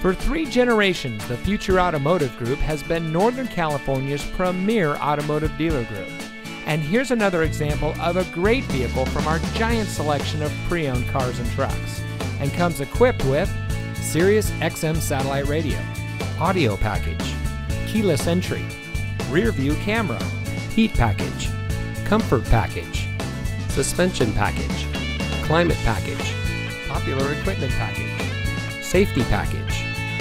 For 3 generations, the Future Automotive Group has been Northern California's premier automotive dealer group. And here's another example of a great vehicle from our giant selection of pre-owned cars and trucks, and comes equipped with Sirius XM satellite radio, audio package, keyless entry, rear view camera, heat package, comfort package, suspension package, climate package, popular equipment package, safety package,